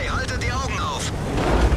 3, haltet die Augen auf!